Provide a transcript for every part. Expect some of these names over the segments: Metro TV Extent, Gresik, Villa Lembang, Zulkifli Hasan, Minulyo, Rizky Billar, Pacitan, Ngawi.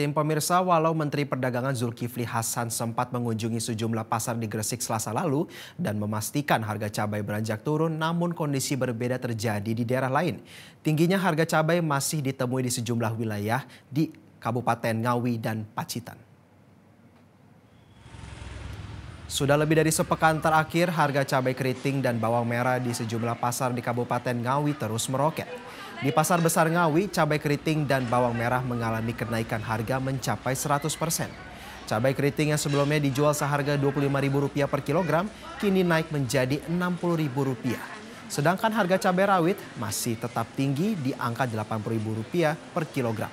Tim pemirsa, walau Menteri Perdagangan Zulkifli Hasan sempat mengunjungi sejumlah pasar di Gresik Selasa lalu dan memastikan harga cabai beranjak turun, namun kondisi berbeda terjadi di daerah lain. Tingginya harga cabai masih ditemui di sejumlah wilayah di Kabupaten Ngawi dan Pacitan. Sudah lebih dari sepekan terakhir, harga cabai keriting dan bawang merah di sejumlah pasar di Kabupaten Ngawi terus meroket. Di Pasar Besar Ngawi, cabai keriting dan bawang merah mengalami kenaikan harga mencapai 100%. Cabai keriting yang sebelumnya dijual seharga Rp25.000 per kilogram, kini naik menjadi Rp60.000. Sedangkan harga cabai rawit masih tetap tinggi di angka Rp80.000 per kilogram.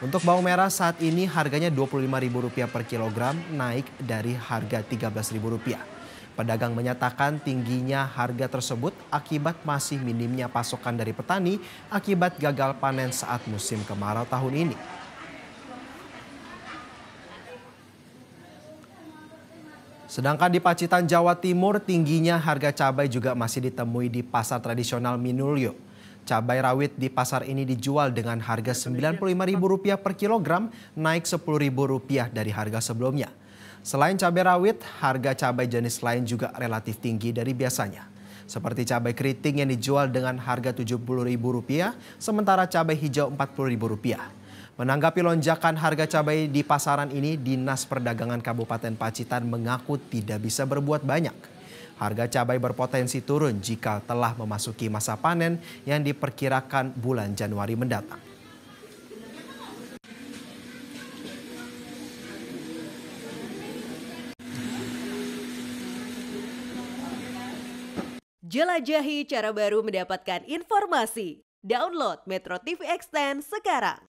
Untuk bawang merah saat ini harganya Rp25.000 per kilogram, naik dari harga Rp13.000. Pedagang menyatakan tingginya harga tersebut akibat masih minimnya pasokan dari petani akibat gagal panen saat musim kemarau tahun ini. Sedangkan di Pacitan, Jawa Timur, tingginya harga cabai juga masih ditemui di pasar tradisional Minulyo. Cabai rawit di pasar ini dijual dengan harga Rp95.000 per kilogram, naik Rp10.000 dari harga sebelumnya. Selain cabai rawit, harga cabai jenis lain juga relatif tinggi dari biasanya. Seperti cabai keriting yang dijual dengan harga Rp70.000, sementara cabai hijau Rp40.000. Menanggapi lonjakan harga cabai di pasaran ini, Dinas Perdagangan Kabupaten Pacitan mengaku tidak bisa berbuat banyak. Harga cabai berpotensi turun jika telah memasuki masa panen yang diperkirakan bulan Januari mendatang. Jelajahi cara baru mendapatkan informasi. Download Metro TV Extent sekarang.